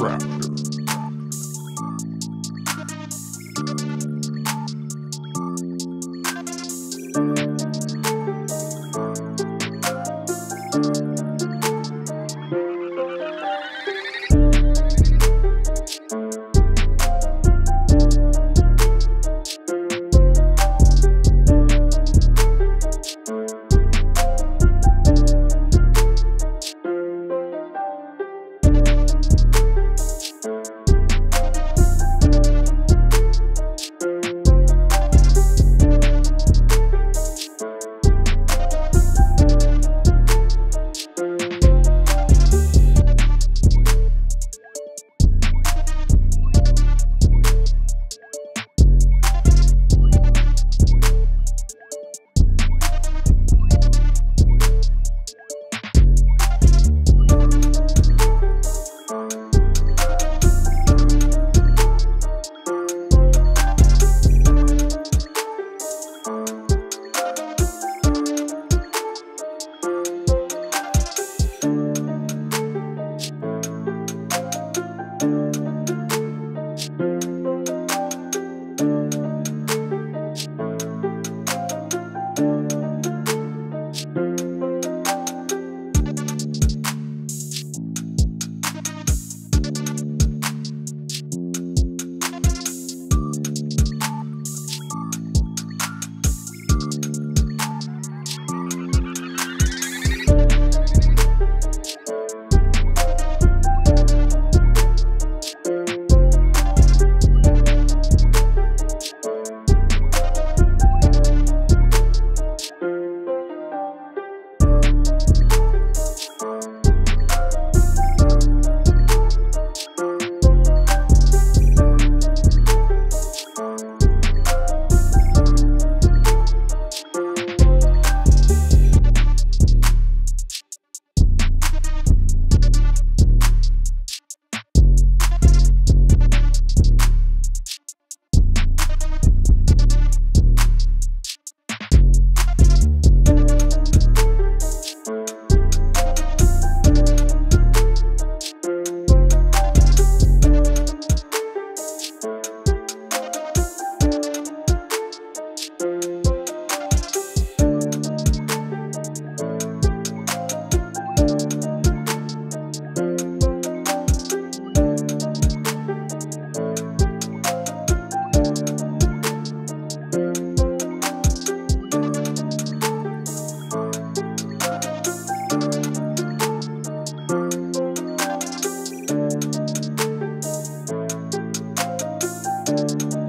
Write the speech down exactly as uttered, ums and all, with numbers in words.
Rapture. We'll be right back.